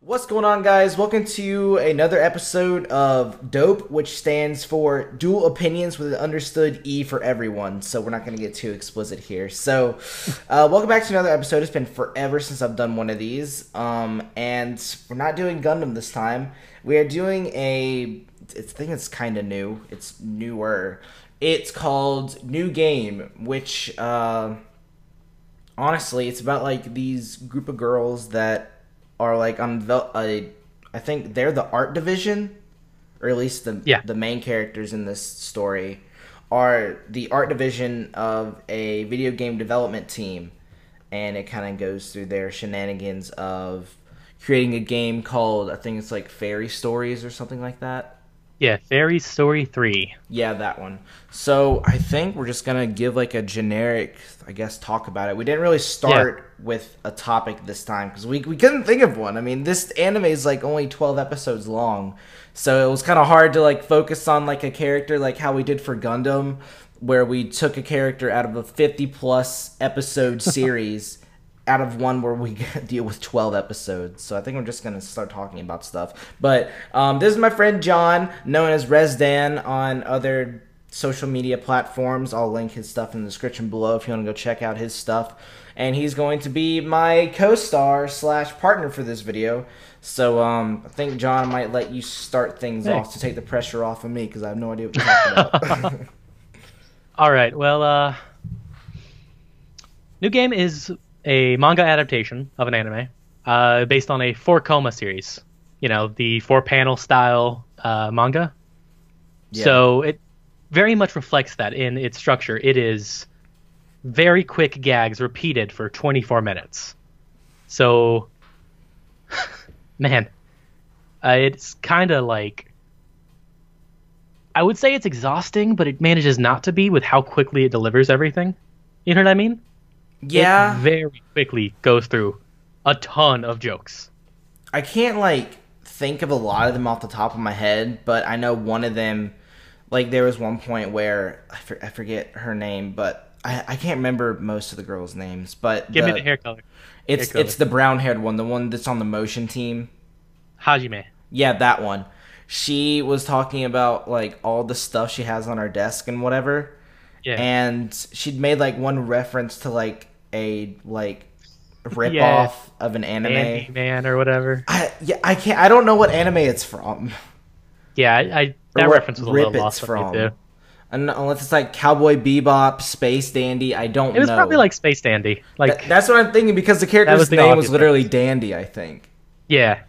What's going on, guys? Welcome to another episode of DOPe, which stands for Dual Opinions with an understood E for everyone. So we're not going to get too explicit here. So welcome back to another episode. It's been forever since I've done one of these. And we're not doing Gundam this time. We are doing I think it's kind of new. It's newer. It's called New Game, which honestly, it's about like these group of girls that are like on the I think they're the art division, or at least the main characters in this story are the art division of a video game development team, and it kind of goes through their shenanigans of creating a game called, I think it's like Fairy Stories or something like that. Yeah, Fairy Story 3. Yeah, that one. So I think we're just going to give like a generic, I guess, talk about it. We didn't really start with a topic this time because we couldn't think of one. I mean, this anime is like only 12 episodes long. So it was kind of hard to like focus on like a character, like how we did for Gundam, where we took a character out of a 50-plus episode series out of one where we deal with 12 episodes. So I think I'm just going to start talking about stuff. But this is my friend John, known as Resdan on other social media platforms. I'll link his stuff in the description below if you want to go check out his stuff. And he's going to be my co-star / partner for this video. So I think John might let you start things off to take the pressure off of me because I have no idea what you're talking about. All right. Well, New Game is a manga adaptation of an anime based on a 4-Koma series. You know, the 4-panel style manga. Yeah. So it very much reflects that in its structure. It is very quick gags repeated for 24 minutes. So, man, it's kind of like, I would say it's exhausting, but it manages not to be with how quickly it delivers everything. You know what I mean? Yeah. It very quickly goes through a ton of jokes. I can't, like, think of a lot of them off the top of my head, but I know one of them, like, there was one point where, I forget her name, but I can't remember most of the girls' names, but... Give me the hair color. It's the brown-haired one, the one that's on the motion team. Hajime. Yeah, that one. She was talking about, like, all the stuff she has on her desk and whatever. Yeah. And she'd made like one reference to like a ripoff of an anime, Andy Man or whatever. I can't. I don't know what anime it's from. Yeah, I that reference was a little lost from me too. Unless it's like Cowboy Bebop, Space Dandy. I don't know. It was probably like Space Dandy. Like that's what I'm thinking because the character's name was literally Dandy, I think. Yeah.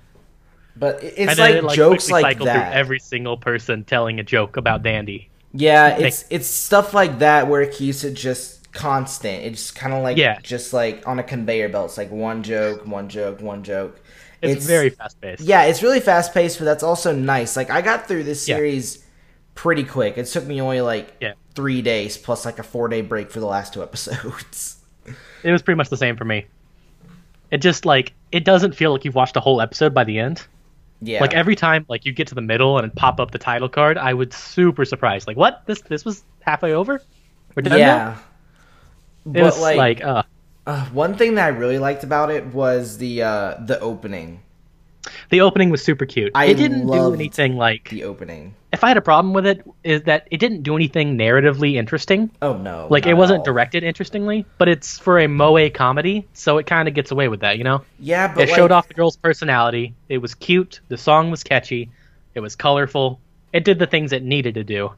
But it's like jokes like that. Every single person telling a joke about Dandy. Yeah, it's stuff like that where it keeps it just constant. It's kind of like just like on a conveyor belt. It's like one joke, one joke, one joke. It's very fast paced. Yeah, it's really fast paced, but that's also nice. Like I got through this series pretty quick. It took me only like 3 days plus like a 4-day break for the last 2 episodes. It was pretty much the same for me. It just like it doesn't feel like you've watched a whole episode by the end. Yeah. Like every time like you get to the middle and it pop up the title card, I was super surprised. Like what? This was halfway over? We're done now? But it was like one thing that I really liked about it was the opening. The opening was super cute. It didn't do anything like the opening. If I had a problem with it is that it didn't do anything narratively interesting. Oh no. Like it wasn't directed interestingly, but it's for a moe comedy, so it kind of gets away with that, you know? Yeah, but it showed off the girl's personality. It was cute, the song was catchy, it was colorful. It did the things it needed to do.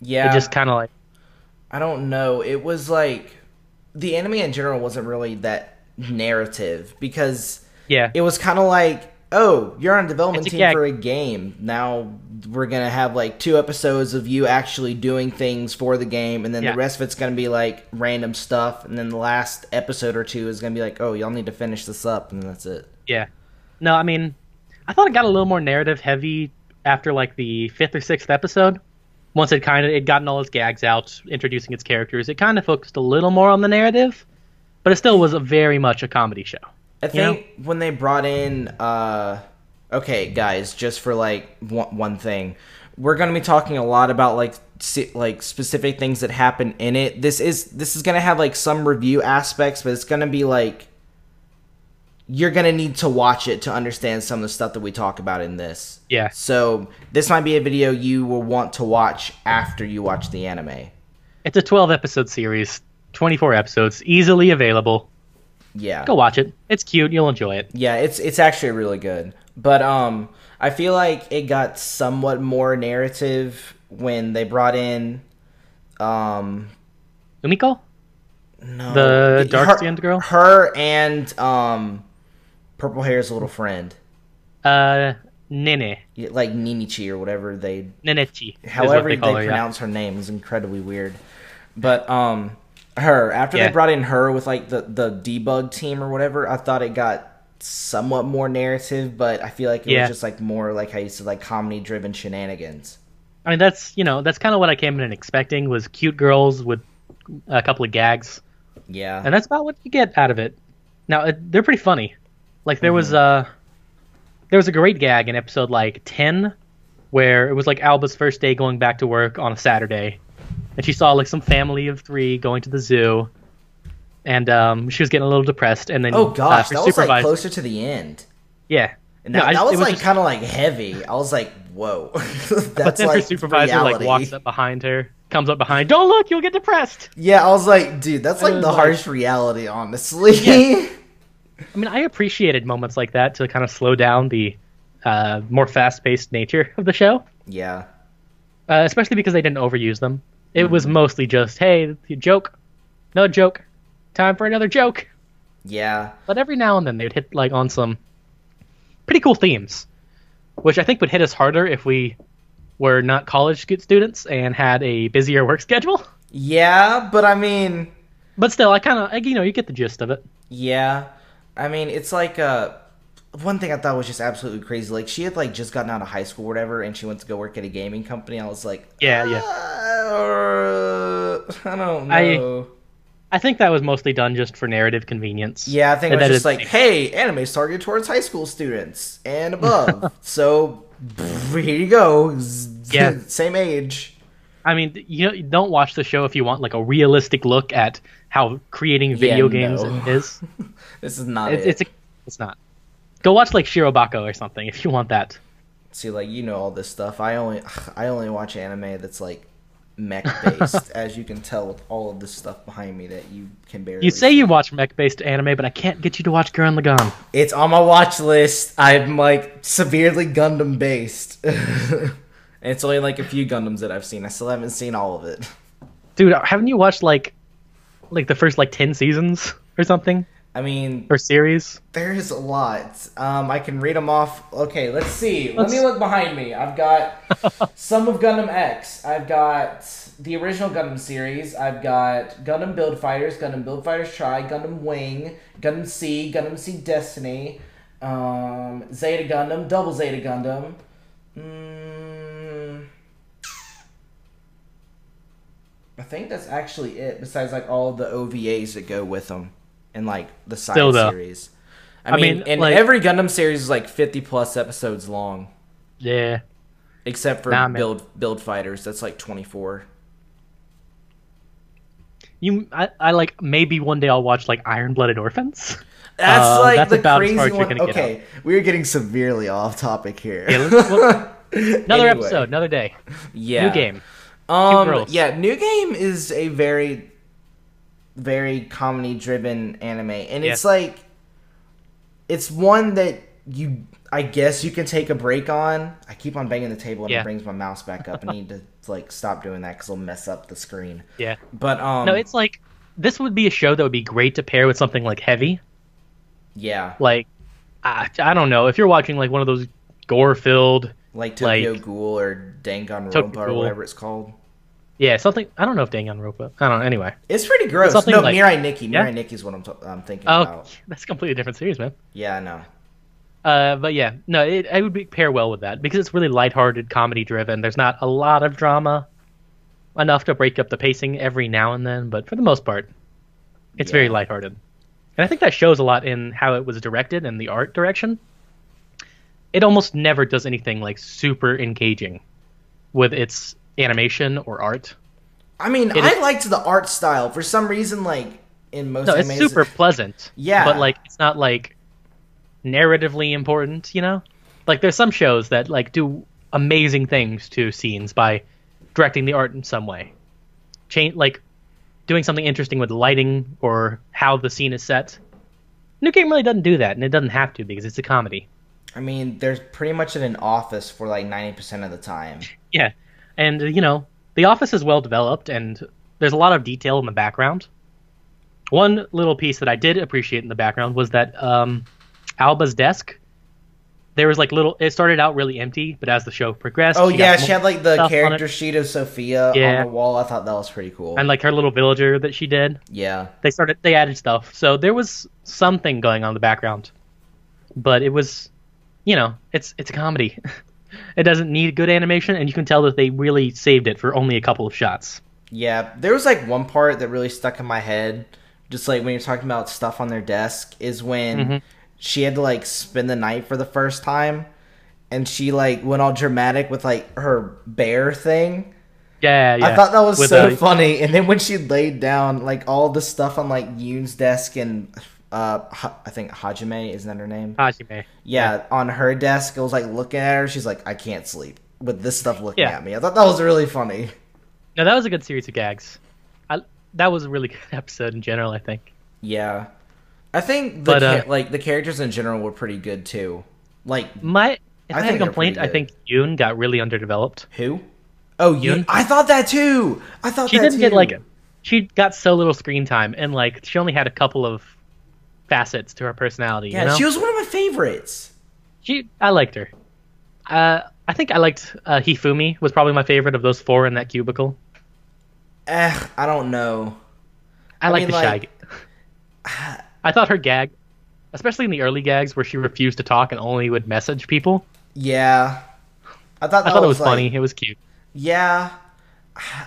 Yeah. It just kind of like I don't know. It was like the anime in general wasn't really that narrative because it was kind of like, oh, you're on a development team for a game. Now we're going to have like 2 episodes of you actually doing things for the game, and then the rest of it's going to be like random stuff, and then the last episode or 2 is going to be like, oh, y'all need to finish this up, and that's it. Yeah. No, I mean, I thought it got a little more narrative heavy after like the 5th or 6th episode. Once it kind of, it gotten all its gags out, introducing its characters, it kind of focused a little more on the narrative, but it still was very much a comedy show. I think when they brought in, okay, guys, just for like one thing, we're gonna be talking a lot about like specific things that happen in it. This is gonna have like some review aspects, but it's gonna be like you're going to need to watch it to understand some of the stuff that we talk about in this. Yeah. So this might be a video you will want to watch after you watch the anime. It's a 12-episode series, 24 episodes, easily available. Yeah. Go watch it. It's cute. You'll enjoy it. Yeah, it's actually really good. But I feel like it got somewhat more narrative when they brought in... Umiko? No. The dark-skinned girl? Her and Purple Hair's little friend. Nene. Like Nenechi or whatever they... Nenechi. However they pronounce her name is incredibly weird. But her, after they brought in her with like the debug team or whatever, I thought it got somewhat more narrative, but I feel like it was just like more like how you said, like comedy-driven shenanigans. I mean, that's kind of what I came in expecting, was cute girls with a couple of gags. Yeah. And that's about what you get out of it. Now, they're pretty funny. Like, there was a great gag in episode, like, 10, where it was, like, Aoba's first day going back to work on a Saturday. And she saw, like, some family of three going to the zoo. And she was getting a little depressed. And then, oh, gosh, that was, like, closer to the end. Yeah. And that was kind of, like, heavy. I was like, whoa. But then her supervisor, like, walks up behind her. Comes up behind, don't look, you'll get depressed. Yeah, I was like, dude, that's like the harsh reality, honestly. Yeah. I mean, I appreciated moments like that to kind of slow down the more fast-paced nature of the show. Yeah. Especially because they didn't overuse them. It was mostly just, hey, joke, another joke, time for another joke. Yeah. But every now and then they'd hit like on some pretty cool themes, which I think would hit us harder if we... were not college students and had a busier work schedule. Yeah, but I mean... But still, I kind of... You know, you get the gist of it. Yeah. I mean, it's like... one thing I thought was just absolutely crazy. Like, she had, like, just gotten out of high school or whatever, and she went to go work at a gaming company. I was like... Yeah. I don't know. I think that was mostly done just for narrative convenience. Yeah, I think it was just like, hey, anime's targeted towards high school students and above. So... here you go. Yeah. Same age. I mean, you don't watch the show if you want like a realistic look at how creating video games is. This is not it. It's not. Go watch like Shirobako or something if you want that. See, like, you know all this stuff. I only watch anime that's like mech-based, as you can tell with all of this stuff behind me that you can barely... You say you watch mech-based anime, but I can't get you to watch Gurren Lagann. It's on my watch list. I'm, like, severely Gundam-based. And it's only, like, a few Gundams that I've seen. I still haven't seen all of it. Dude, haven't you watched, like the first, like, 10 seasons or something? I mean... Or series? There's a lot. I can read them off. Okay, let's see. Let me look behind me. I've got some of Gundam X. I've got the original Gundam series. I've got Gundam Build Fighters, Gundam Build Fighters Try, Gundam Wing, Gundam C Destiny, Zeta Gundam, Double Zeta Gundam. I think that's actually it, besides like all the OVAs that go with them. And, like, the side series. I mean, and like, every Gundam series is, like, 50-plus episodes long. Yeah. Except for Build Fighters. That's, like, 24. I like, maybe one day I'll watch, like, Iron-Blooded Orphans. That's, like, that's the about crazy as far one. As you're gonna okay, get out. We're getting severely off topic here. Yeah, another episode, another day. Yeah. New Game. Yeah, New Game is a very comedy-driven anime, and it's like, it's one that you, I guess you can take a break on. I keep on banging the table and it brings my mouse back up. I need to like stop doing that because it'll mess up the screen. Yeah, but no, it's like this would be a show that would be great to pair with something like heavy. Yeah, like I don't know if you're watching like one of those gore-filled like Tokyo Ghoul or Danganronpa or whatever it's called. Yeah, something... I don't know if Danganronpa... I don't know, anyway. It's pretty gross. It's no, like, Mirai Nikki. Mirai Nikki is what I'm thinking about. That's a completely different series, man. Yeah, I know. But yeah, no, it would pair well with that, because it's really lighthearted, comedy-driven. There's not a lot of drama, enough to break up the pacing every now and then, but for the most part, it's very lighthearted. And I think that shows a lot in how it was directed and the art direction. It almost never does anything, like, super engaging with its... animation or art. I mean, I liked the art style for some reason. Like in most, no, it's super pleasant. Yeah, but like it's not like narratively important, you know? Like, there's some shows that, like, do amazing things to scenes by directing the art in some way. Like, doing something interesting with lighting or how the scene is set. New Game really doesn't do that, and it doesn't have to because it's a comedy. I mean, they're pretty much in an office for, like, 90% of the time. Yeah, and, you know, the office is well-developed, and there's a lot of detail in the background. One little piece that I did appreciate in the background was that Aoba's desk, there was like little, it started out really empty, but as the show progressed, oh yeah, she had like the character sheet of Sophia on the wall. I thought that was pretty cool. And like her little villager that she did. Yeah. They added stuff. So there was something going on in the background. But it was, you know, it's a comedy. It doesn't need good animation, and you can tell that they really saved it for only a couple of shots. Yeah, there was like one part that really stuck in my head. Just like when you're talking about stuff on their desk, is when she had to like spend the night for the first time, and she like went all dramatic with like her bear thing. Yeah, yeah. I thought that was so funny. And then when she laid down, like all the stuff on like Yun's desk and I think Hajime, isn't that her name? Hajime. Yeah, on her desk, it was like looking at her. She's like, I can't sleep with this stuff looking at me. I thought that was really funny. No, that was a good series of gags. That was a really good episode in general, I think. Yeah. I think the characters in general were pretty good too. Like I had a complaint, I think Yun got really underdeveloped. Who? Oh, Yun. I thought that too. She didn't get like, she got so little screen time, and like she only had a couple of facets to her personality. Yeah, you know? She was one of my favorites. I liked her. I think I liked Hifumi was probably my favorite of those four in that cubicle. I don't know. I mean, like, I thought her gag, especially in the early gags where she refused to talk and only would message people. Yeah. I thought it was like, funny. It was cute. Yeah.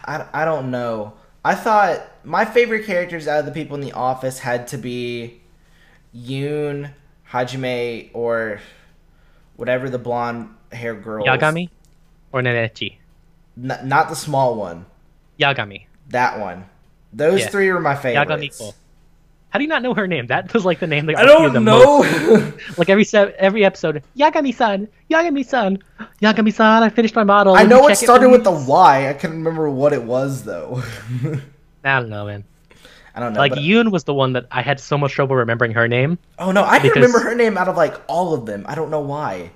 I don't know. I thought my favorite characters out of the people in the office had to be Yun, Hajime, or whatever the blonde hair girl. Yagami? Or Nenechi? Not the small one. Yagami. That one. Those three were my favorites. Yagami. How do you not know her name? That was like the name that I don't know. Like every episode, Yagami-san, Yagami-san, Yagami-san. I finished my model. I know it started with the Y. I couldn't remember what it was though. I don't know, man. I don't know. Like Yun was the one that I had so much trouble remembering her name. Oh no, I can remember her name out of like all of them. I don't know why.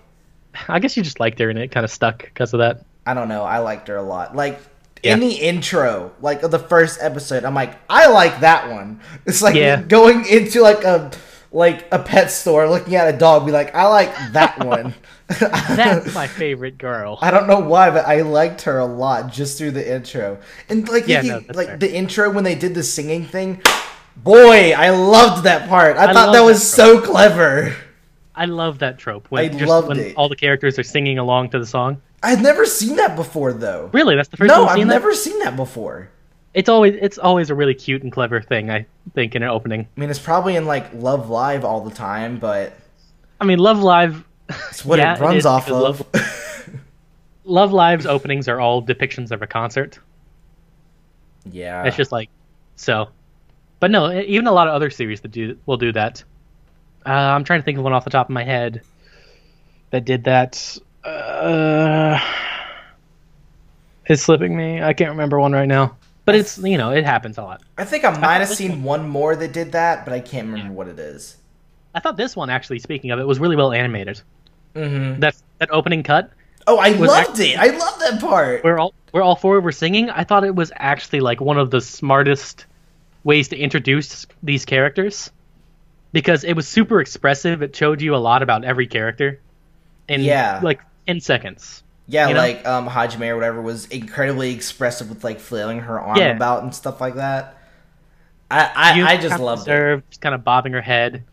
I guess you just liked her, and it kind of stuck because of that. I don't know. I liked her a lot. Like. Yeah. In the intro, like, of the first episode, I'm like, I like that one. It's like going into, like a pet store, looking at a dog, be like, I like that one. That's my favorite girl. I don't know why, but I liked her a lot just through the intro. And, like, the intro when they did the singing thing, boy, I loved that part. I thought that was so clever. I love that trope. When all the characters are singing along to the song. I've never seen that before, though. Really? That's the first time I've seen that? No, I've never seen that before. It's always a really cute and clever thing, I think, in an opening. I mean, it's probably in, like, Love Live all the time, but... I mean, Love Live... It's what it runs off of. Love Live's openings are all depictions of a concert. Yeah. It's just like... So... But no, even a lot of other series that will do that. I'm trying to think of one off the top of my head that did that... it's slipping me. I can't remember one right now. But it's, you know, it happens a lot. I think I might have seen one more that did that, but I can't remember what it is. I thought this one, actually, speaking of it, was really well animated. Mm-hmm. That opening cut. Oh, I loved it! I loved that part! Where all four were singing, I thought it was actually, like, one of the smartest ways to introduce these characters. Because it was super expressive. It showed you a lot about every character. And, like... in seconds. Yeah, you know? Like Hajime or whatever was incredibly expressive with like flailing her arm about and stuff like that. I just loved it. Just kind of bobbing her head.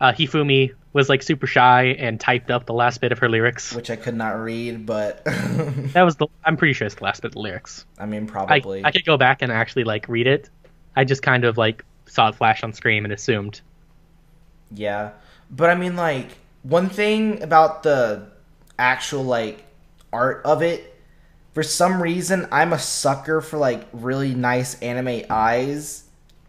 Hifumi was like super shy and typed up the last bit of her lyrics, which I could not read, but that was I'm pretty sure it's the last bit of the lyrics. I mean, probably. I could go back and actually like read it. I just kind of like saw it flash on screen and assumed. Yeah, but I mean, like one thing about the actual like art of it, for some reason I'm a sucker for like really nice anime eyes,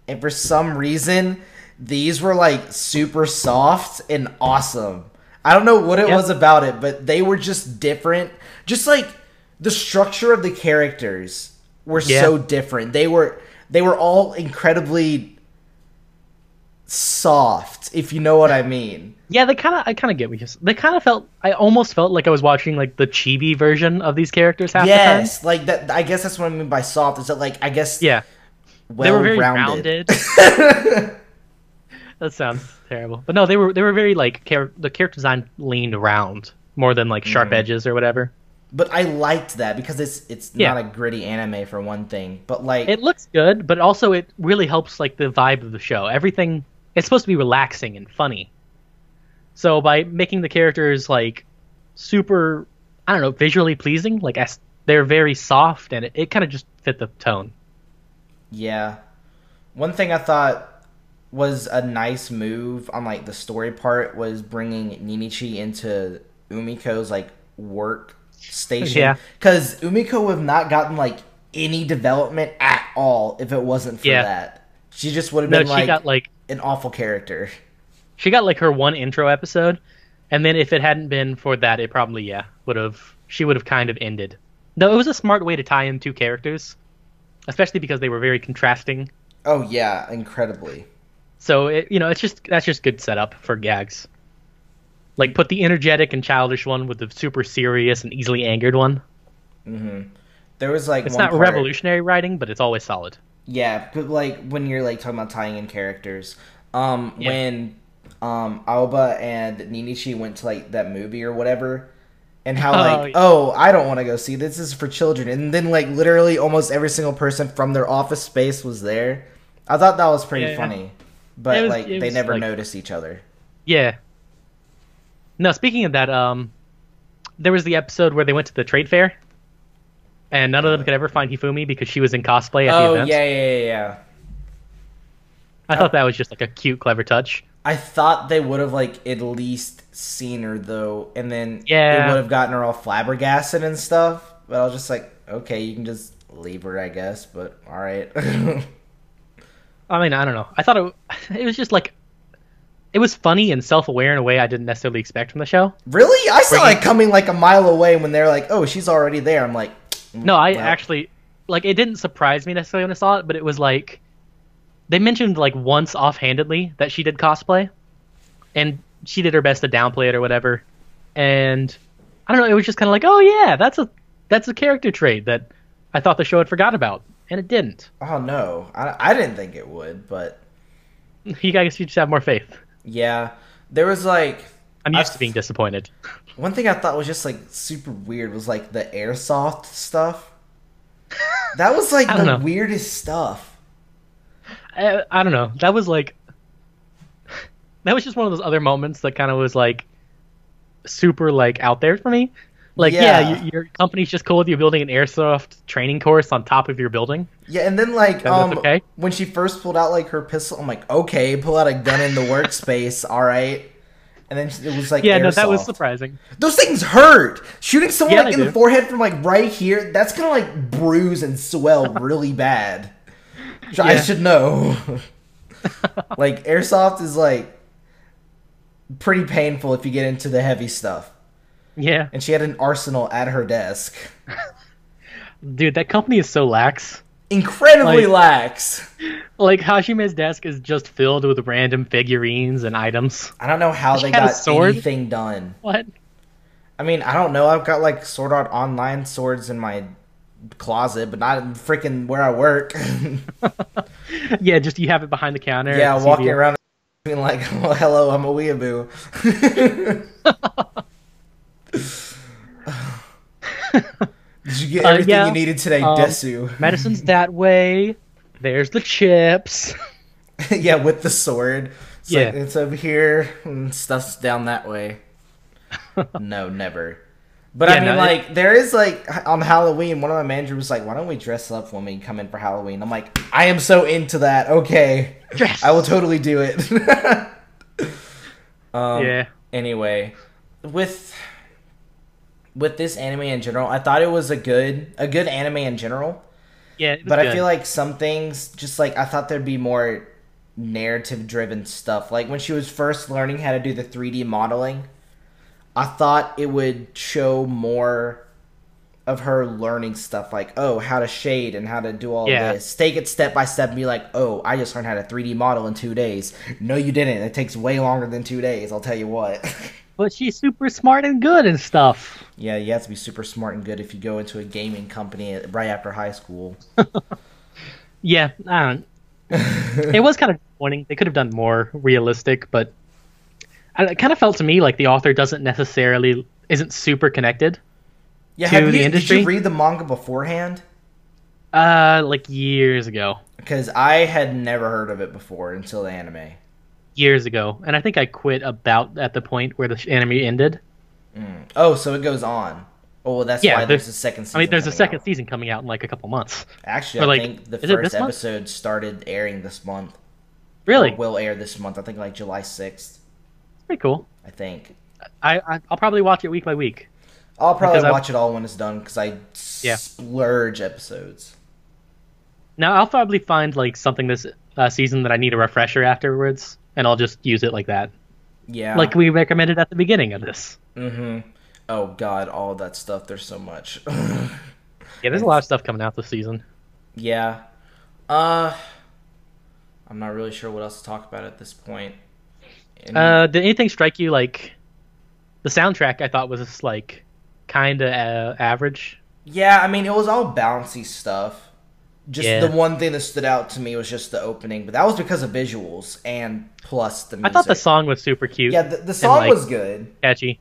and for some reason These were like super soft and awesome. I don't know what it was about it, but they were just different. Just like the structure of the characters were so different. They were all incredibly soft, if you know what I mean. Yeah, I kind of get what you're saying. They kind of felt, I almost felt like I was watching like the chibi version of these characters half the time. Like that, I guess that's what I mean by soft. Is that like, I guess well, they were very rounded. That sounds terrible, but no, they were very like the character design leaned round more than like sharp edges or whatever. But I liked that because it's not a gritty anime for one thing, but like it looks good, but also it really helps like the vibe of the show. Everything, it's supposed to be relaxing and funny, so by making the characters like super, I don't know, visually pleasing, like they're very soft and it kind of just fit the tone. Yeah, one thing I thought was a nice move on like the story part was bringing Nenechi into Umiko's like work station, because Umiko would have not gotten like any development at all if it wasn't for that. She just would have been like an awful character. She got like her one intro episode, and then if it hadn't been for that, it probably would have kind of ended. No, it was a smart way to tie in two characters, especially because they were very contrasting. Oh yeah, incredibly. So, that's just good setup for gags. Like, put the energetic and childish one with the super serious and easily angered one. Mm-hmm. There was, like, it's not part... revolutionary writing, but it's always solid. Yeah, but, like, when you're, like, talking about tying in characters. When Aoba and Nenechi went to, like, that movie or whatever, and how, I don't want to go see this. This is for children. And then, like, literally almost every single person from their office space was there. I thought that was pretty funny. Yeah. But, like, they never notice each other. Yeah. No, speaking of that, there was the episode where they went to the trade fair, and none of them could ever find Hifumi because she was in cosplay at the event. Yeah. I thought that was just, like, a cute, clever touch. I thought they would have, like, at least seen her, though, and then they would have gotten her all flabbergasted and stuff. But I was just like, okay, you can just leave her, I guess, but all right. I mean, I don't know. I thought it was just like... It was funny and self-aware in a way I didn't necessarily expect from the show. Really? I saw it coming like a mile away when they're like, oh, she's already there. I'm like... No, I actually... Like, it didn't surprise me necessarily when I saw it, but it was like... They mentioned like once offhandedly that she did cosplay. And she did her best to downplay it or whatever. And... I don't know, it was just kind of like, oh yeah, that's a character trait that I thought the show had forgot about. And it didn't. Oh, no. I didn't think it would, but... I guess you just have more faith. Yeah. There was, like... I'm used to being disappointed. One thing I thought was just, like, super weird was, like, the airsoft stuff. That was, like, the weirdest stuff. I don't know. That was, like... That was just one of those other moments that kind of was, like, super, like, out there for me. Like, your company's just cool with you building an airsoft training course on top of your building. Yeah, and then, like, when she first pulled out, like, her pistol, I'm like, okay, pull out a gun in the workspace, all right. And then it was, like, airsoft. Yeah, no, that was surprising. Those things hurt! Shooting someone, like, in the forehead from, like, right here, that's gonna, like, bruise and swell really bad. I should know. Like, airsoft is, like, pretty painful if you get into the heavy stuff. Yeah. And she had an arsenal at her desk. Dude, that company is so lax. Incredibly lax. Like, Hajime's desk is just filled with random figurines and items. I don't know how they got anything done. What? I mean, I don't know. I've got, like, Sword Art Online swords in my closet, but not in freaking where I work. Yeah, just you have it behind the counter. Yeah, walking around being like, well, hello, I'm a weeaboo. Did you get everything you needed today, Desu? Medicine's that way. There's the chips. Yeah, with the sword. It's like, it's over here, and stuff's down that way. No, never. But I mean, like, there is, like, on Halloween, one of my managers was like, why don't we dress up when we come in for Halloween? I'm like, I am so into that. Okay. Dress. I will totally do it. Anyway, with this anime in general, I thought it was a good anime in general. Yeah, it was good. I feel like some things, just like I thought there'd be more narrative-driven stuff. Like, when she was first learning how to do the 3D modeling, I thought it would show more of her learning stuff, like, oh, how to shade and how to do all this. Take it step by step and be like, oh, I just learned how to 3D model in 2 days. No, you didn't. It takes way longer than 2 days, I'll tell you what. But she's super smart and good and stuff. Yeah, you have to be super smart and good if you go into a gaming company right after high school. Yeah, I don't... It was kind of disappointing. They could have done more realistic, but it kind of felt to me like the author doesn't necessarily... isn't super connected. Yeah, did you read the manga beforehand? Like years ago. Because I had never heard of it before until the anime. Years ago. And I think I quit about at the point where the anime ended. Mm. Oh, so it goes on. Oh, well, that's why there's a second season. I mean, there's a second season coming out in like a couple months. Actually, I think the first episode started airing this month. Really? Or will air this month. I think like July 6th. Pretty cool. I think. I'll probably watch it week by week. I'll probably watch it all when it's done, because I splurge episodes. Now, I'll probably find like something this season that I need a refresher afterwards, and I'll just use it like that. Yeah. Like we recommended at the beginning of this. Mm-hmm. Oh, God, all that stuff. There's so much. There's a lot of stuff coming out this season. Yeah. I'm not really sure what else to talk about at this point. Did anything strike you, like... The soundtrack, I thought, was just, like... kind of average. Yeah, I mean, it was all bouncy stuff. Just the one thing that stood out to me was just the opening, but that was because of visuals and plus the music. I thought the song was super cute. Yeah, the song was good. Catchy.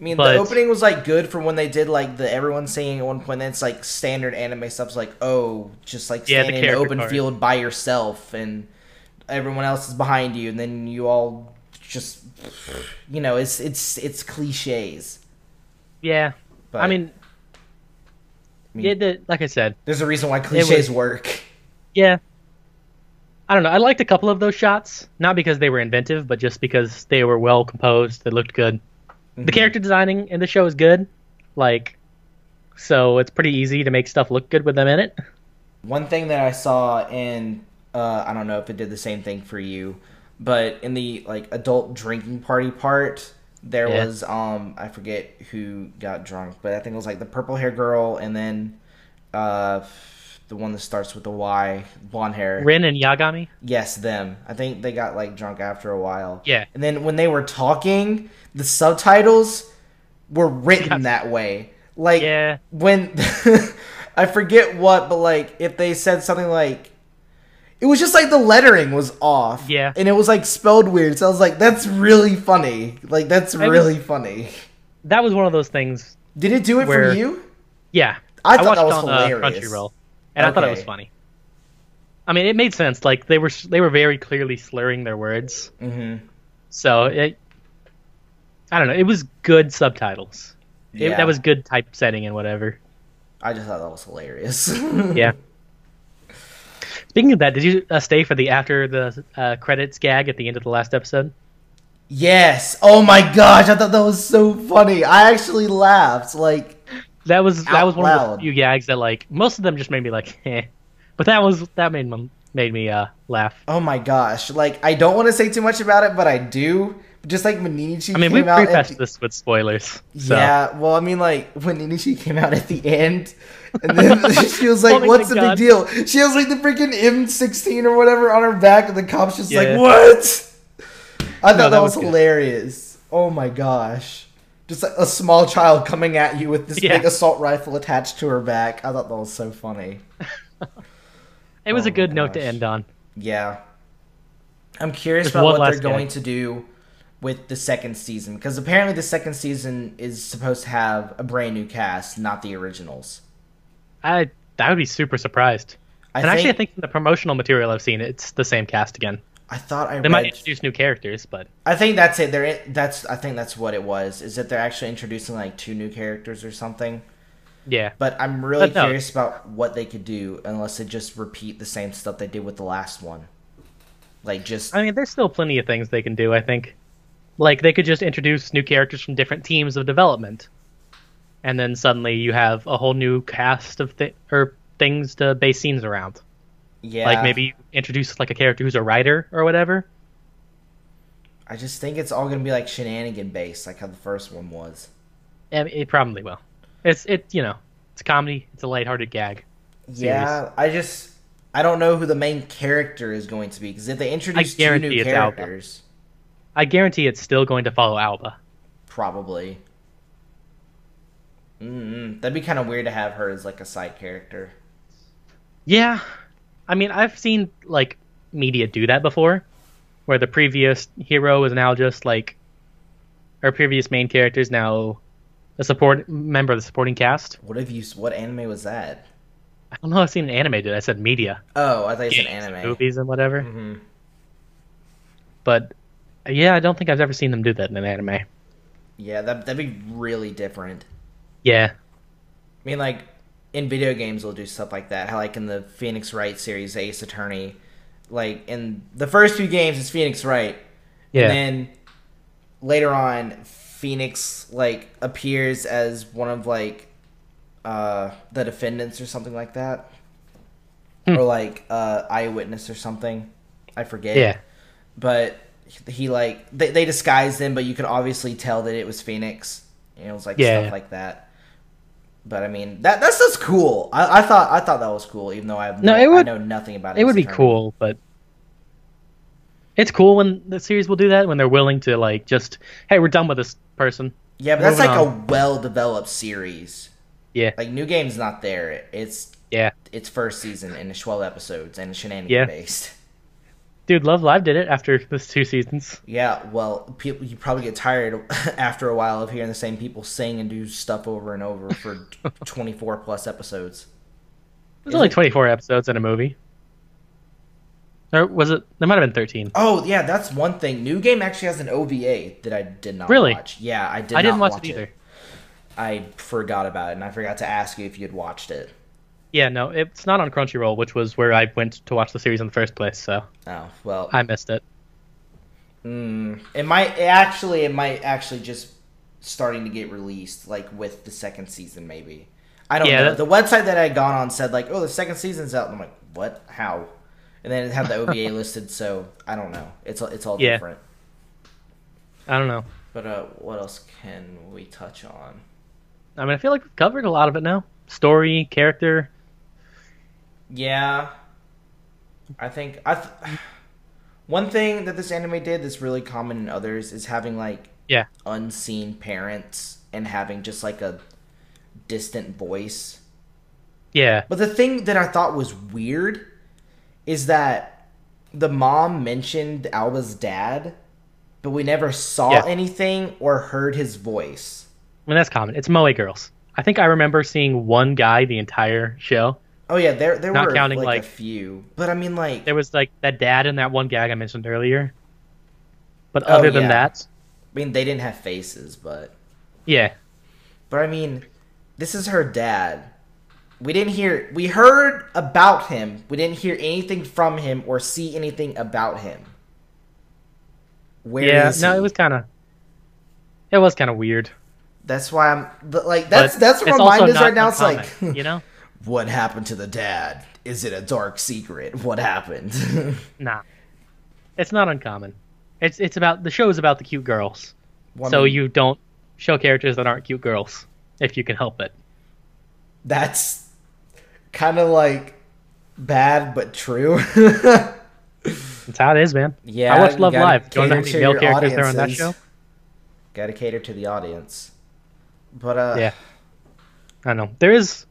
I mean, the opening was, like, good for when they did, like, the everyone singing at one point. Then it's, like, standard anime stuff. It's like, oh, just, like, standing in an open field by yourself and everyone else is behind you. And then you all just, you know, it's cliches. Yeah, but, I mean like I said... There's a reason why cliches work. Yeah. I don't know, I liked a couple of those shots. Not because they were inventive, but just because they were well composed, they looked good. Mm-hmm. The character designing in the show is good, like, so it's pretty easy to make stuff look good with them in it. One thing that I saw in, I don't know if it did the same thing for you, but in the, like, adult drinking party part... There was, I forget who got drunk, but I think it was, like, the purple-haired girl and then the one that starts with the Y, blonde hair. Rin and Yagami? Yes, them. I think they got, like, drunk after a while. Yeah. And then when they were talking, the subtitles were written that way. Like, when... I forget what, but, like, if they said something like... It was just, like, the lettering was off. Yeah. And it was, like, spelled weird. So I was like, that's really funny. Like, that's really funny. That was one of those things. Did it do it for you? Yeah. I thought that was hilarious. Crunchyroll, and I thought it was funny. I mean, it made sense. Like, they were very clearly slurring their words. Mm-hmm. So, I don't know. It was good subtitles. Yeah. That was good typesetting and whatever. I just thought that was hilarious. Yeah. Speaking of that, did you stay for the after the credits gag at the end of the last episode? Yes. Oh my gosh, I thought that was so funny. I actually laughed. Like that was one of the few gags that like most of them just made me like, eh. But that made me laugh. Oh my gosh! Like I don't want to say too much about it, but I do. Just like when Nenechi came out. I mean, we prefaced this with spoilers. So. Yeah, well, I mean, like, when Nenechi came out at the end, and then she was like, what's the big deal? She has, like, the freaking M16 or whatever on her back, and the cop's just like, what? I thought that was hilarious. Good. Oh, my gosh. Just like, a small child coming at you with this big assault rifle attached to her back. I thought that was so funny. It was a good note to end on. Yeah. I'm curious about what they're going to do with the second season, because apparently the second season is supposed to have a brand new cast, not the originals. I would be super surprised. I think from the promotional material I've seen, it's the same cast again. I thought I read... They might introduce new characters, but... I think that's it. I think that's what it was, is that they're actually introducing like 2 new characters or something. Yeah. But I'm really curious about what they could do, unless they just repeat the same stuff they did with the last one. Like just... I mean, there's still plenty of things they can do, I think. Like, they could just introduce new characters from different teams of development. And then suddenly you have a whole new cast of things to base scenes around. Yeah. Like maybe introduce like a character who's a writer or whatever. I just think it's all going to be like shenanigan based, like how the first one was. Yeah, it probably will. It's you know, it's a comedy. It's a lighthearted gag series. Yeah, I don't know who the main character is going to be, because if they introduce two new characters, Aoba. I guarantee it's still going to follow Aoba. Probably. That'd be kind of weird to have her as like a side character. Yeah, I mean, I've seen like media do that before, where the previous hero is now just like, our previous main character is now a support member of the supporting cast. What anime was that? I don't know. I've seen an anime. Dude, I said media. Oh, I thought you said anime. And movies and whatever. Mm-hmm. But yeah, I don't think I've ever seen them do that in an anime. Yeah, that'd be really different. Yeah. I mean, like, in video games, we'll do stuff like that. How, like, in the Phoenix Wright series, Ace Attorney, like, in the first few games, it's Phoenix Wright. Yeah. And then later on, Phoenix, like, appears as one of, like, the defendants or something like that. Or, like, eyewitness or something. I forget. Yeah. But he, like, they disguised him, but you could obviously tell that it was Phoenix. You know, it was, like, stuff like that. But I mean, that stuff's cool. I thought that was cool, even though I know nothing about it. It would be cool, but it's cool when the series will do that, when they're willing to like just, hey, we're done with this person. Yeah, but that's like a well-developed series. Yeah, like New Game's not there. It's its first season and it's 12 episodes and it's shenanigan based. Dude, Love Live did it after those 2 seasons. Yeah, well, you probably get tired after a while of hearing the same people sing and do stuff over and over for 24-plus episodes. There's only 24 episodes in a movie. Or was it? There might have been 13. Oh, yeah, that's one thing. New Game actually has an OVA that I did not watch. Yeah, I didn't watch it either. I forgot about it, and I forgot to ask you if you had watched it. Yeah, no, it's not on Crunchyroll, which was where I went to watch the series in the first place, so... Oh, well... I missed it. It might actually just starting to get released, like, with the second season, maybe. I don't know. The website that I had gone on said, like, oh, the second season's out, and I'm like, what? How? And then it had the OVA listed, so I don't know. It's all different. I don't know. But what else can we touch on? I mean, I feel like we've covered a lot of it now. Story, character... Yeah, I think one thing that this anime did that's really common in others is having like unseen parents and having just like a distant voice. Yeah. But the thing that I thought was weird is that the mom mentioned Aoba's dad, but we never saw anything or heard his voice. I mean, that's common. It's moe girls. I think I remember seeing one guy the entire show. Oh yeah, there were like a few, but I mean like there was like that dad and that one gag I mentioned earlier. But other than that, I mean they didn't have faces, but But I mean, this is her dad. We heard about him. We didn't hear anything from him or see anything about him. Where is he? It was kind of weird. That's why that's where my mind is right now. It's like you know. What happened to the dad? Is it a dark secret? What happened? Nah. It's not uncommon. It's about... The show is about the cute girls. You don't show characters that aren't cute girls, if you can help it. That's kind of, like, bad but true. That's how it is, man. Yeah, I watched Love Live. Do you know how many male characters there on that show? Gotta cater to the audience. But, yeah. I know. There is...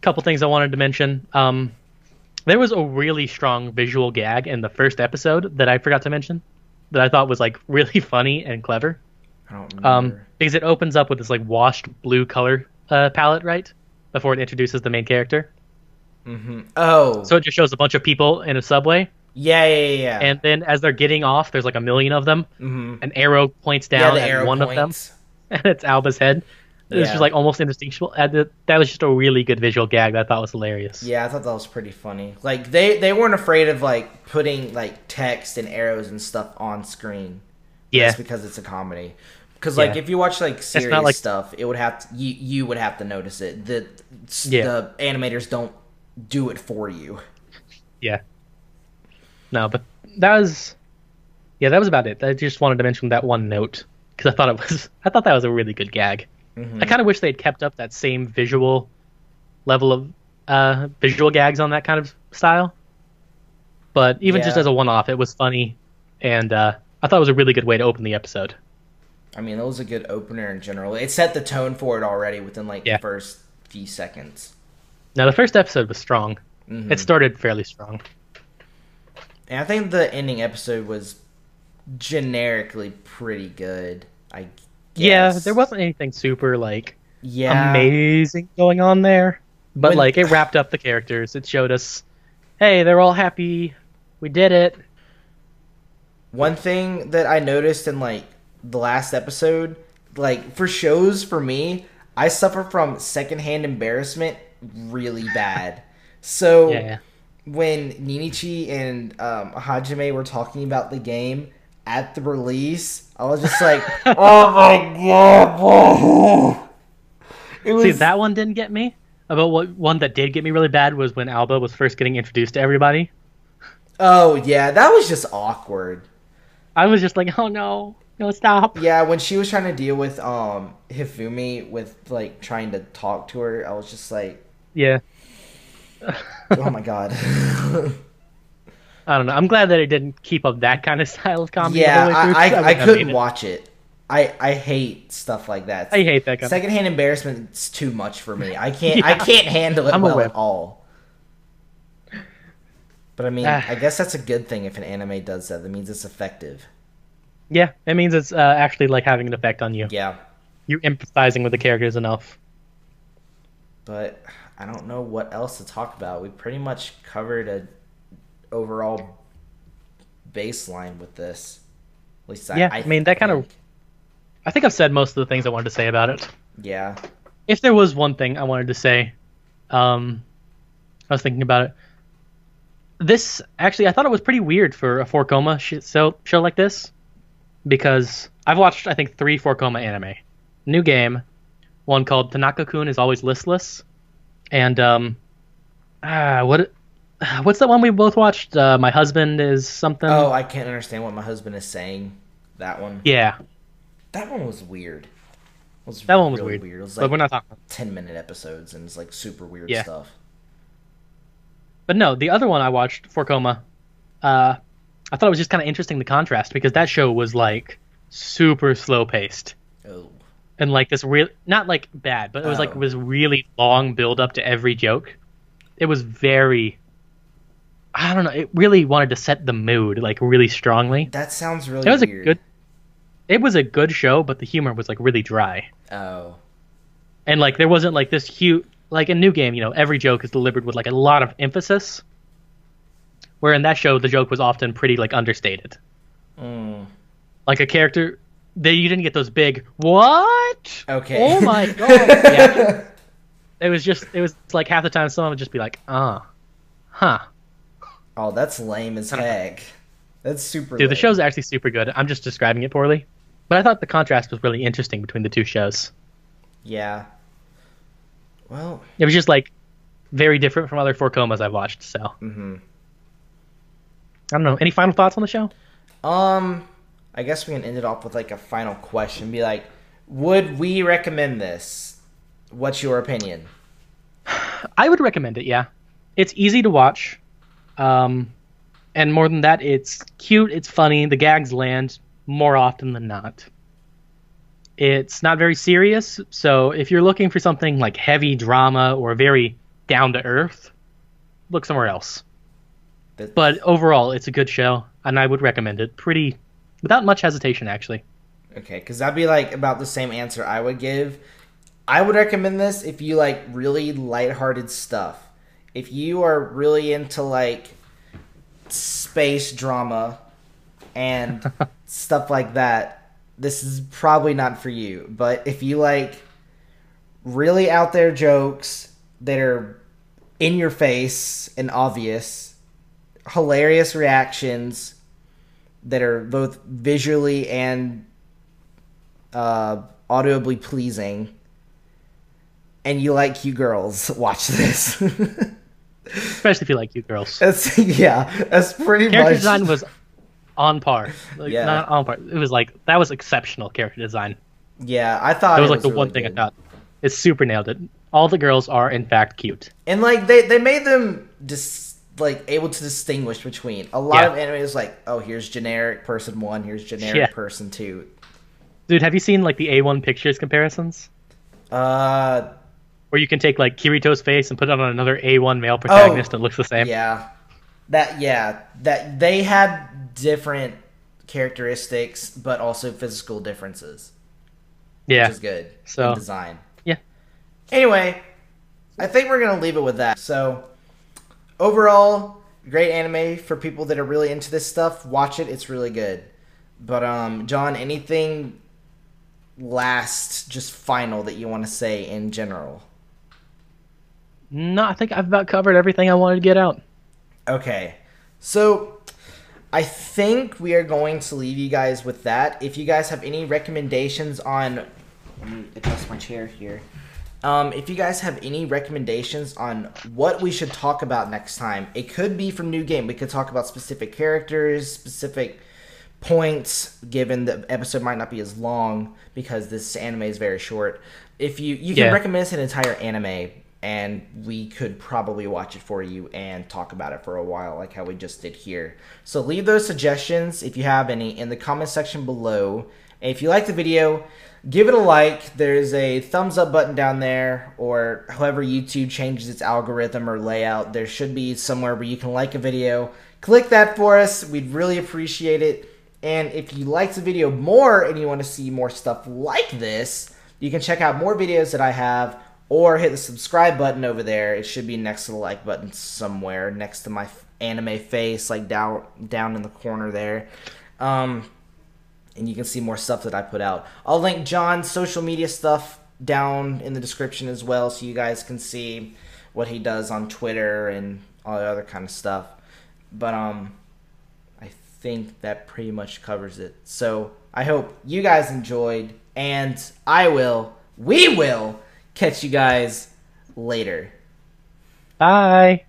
Couple things I wanted to mention. There was a really strong visual gag in the first episode that I forgot to mention that I thought was like really funny and clever. I don't remember. Because it opens up with this like washed blue color palette right before it introduces the main character. Oh, so it just shows a bunch of people in a subway. Yeah. And then as they're getting off, there's like a million of them. An arrow points down at one of them, and it's Aoba's head. It was just like almost indistinguishable. That was just a really good visual gag that I thought was hilarious. Yeah, I thought that was pretty funny. Like they weren't afraid of like putting like text and arrows and stuff on screen. Yeah, just because it's a comedy. Because like if you watch like serious stuff, it would have to, you would have to notice it. The animators don't do it for you. Yeah. No, but that was... Yeah, that was about it. I just wanted to mention that one note, because I thought that was a really good gag. Mm-hmm. I kind of wish they'd kept up that same visual level of visual gags on that kind of style. But even just as a one-off, it was funny, and I thought it was a really good way to open the episode. I mean, it was a good opener in general. It set the tone for it already within, like, the first few seconds. Now, the first episode was strong. Mm-hmm. It started fairly strong. And I think the ending episode was generically pretty good, I guess. Yeah, there wasn't anything super, like, amazing going on there. But, like, it wrapped up the characters. It showed us, hey, they're all happy. We did it. One thing that I noticed in, like, the last episode, like, for shows, for me, I suffer from secondhand embarrassment really bad. So when Nenechi and Hajime were talking about the game at the release, I was just like, oh my god. See, that one didn't get me. About what one that did get me really bad was when Aoba was first getting introduced to everybody. Oh yeah, that was just awkward. I was just like, oh no. No, stop. Yeah, when she was trying to deal with Hifumi with, like, trying to talk to her, I was just like... Yeah. Oh, my God. I don't know. I'm glad that it didn't keep up that kind of style of comedy. Yeah, I couldn't watch it. I hate stuff like that. I hate that kind of secondhand embarrassment is too much for me. I can't I can't handle it well at all. But, I mean, I guess that's a good thing if an anime does that. That means it's effective. Yeah, it means it's actually, like, having an effect on you. Yeah. You're empathizing with the characters enough. But I don't know what else to talk about. We pretty much covered an overall baseline with this. At least I mean, that kind of... I think I've said most of the things I wanted to say about it. Yeah. If there was one thing I wanted to say, I was thinking about it. This, actually, I thought it was pretty weird for a 4-coma show like this. Because I've watched, I think, 3 4-coma anime. New Game, one called Tanaka-kun Is Always Listless, and what's that one we both watched? My Husband Is Something? Oh, I Can't Understand What My Husband Is Saying. That one. Yeah. That one was weird. That one was really weird. It was like, but we're not talking 10-minute episodes, and it's like super weird stuff. But no, the other one I watched, 4-coma, I thought it was just kind of interesting, the contrast, because that show was, like, super slow-paced. Oh. And, like, this real... Not, like, bad, but it was, like, this really long build-up to every joke. It was very... I don't know. It really wanted to set the mood, like, really strongly. That sounds really weird. It was a good show, but the humor was, like, really dry. Oh. And, like, there wasn't, like, this huge... Like, in New Game, you know, every joke is delivered with, like, a lot of emphasis. Where in that show, the joke was often pretty, like, understated. Mm. Like a character... You didn't get those big, what? Okay. Oh my god. Yeah. It was just... It was like half the time someone would just be like, huh. Oh, that's lame as heck. That's super lame. Dude, the show's actually super good. I'm just describing it poorly. But I thought the contrast was really interesting between the two shows. Yeah. Well... It was just, like, very different from other 4-comas I've watched, so... Mm-hmm. I don't know. Any final thoughts on the show? I guess we can end it off with, like, a final question. Be like, would we recommend this? What's your opinion? I would recommend it, yeah. It's easy to watch. And more than that, it's cute, it's funny, the gags land more often than not. It's not very serious, so if you're looking for something like heavy drama or very down-to-earth, look somewhere else. But overall, it's a good show, and I would recommend it without much hesitation, actually. Okay, because that'd be, like, about the same answer I would give. I would recommend this if you like really lighthearted stuff. If you are really into, like, space drama and stuff like that, this is probably not for you. But if you like really out there jokes that are in your face and obvious... hilarious reactions that are both visually and audibly pleasing, and you like cute girls, watch this. Especially if you like cute girls. That's pretty much. Character design was on par. Like, yeah. Not on par. It was like, that was exceptional character design. Yeah, I thought that was like the one thing I thought. It super nailed it. All the girls are in fact cute. And like they made them just like able to distinguish between a lot of anime is like, oh, here's generic person one, here's generic person two. Dude, have you seen like the A1 Pictures comparisons? Where you can take like Kirito's face and put it on another A1 male protagonist that looks the same. That they had different characteristics but also physical differences. Which is good. So in design. Anyway, I think we're going to leave it with that. So, overall, great anime for people that are really into this stuff. Watch it. It's really good. But, John, anything last, just final, that you want to say in general? No, I think I've about covered everything I wanted to get out. Okay. So, I think we are going to leave you guys with that. If you guys have any recommendations on... Let me adjust my chair here. If you guys have any recommendations on what we should talk about next time, it could be from New Game. We could talk about specific characters, specific points, given the episode might not be as long because this anime is very short. If you can recommend us an entire anime, and we could probably watch it for you and talk about it for a while, like how we just did here. So leave those suggestions, if you have any, in the comment section below. And if you like the video... give it a like. There's a thumbs up button down there, or however YouTube changes its algorithm or layout, there should be somewhere where you can like a video. Click that for us. We'd really appreciate it. And if you liked the video more and you want to see more stuff like this, you can check out more videos that I have, or hit the subscribe button over there. It should be next to the like button somewhere, next to my anime face, like down in the corner there. And you can see more stuff that I put out. I'll link John's social media stuff down in the description as well, so you guys can see what he does on Twitter and all the other kind of stuff. But I think that pretty much covers it. So I hope you guys enjoyed, and we will catch you guys later. Bye.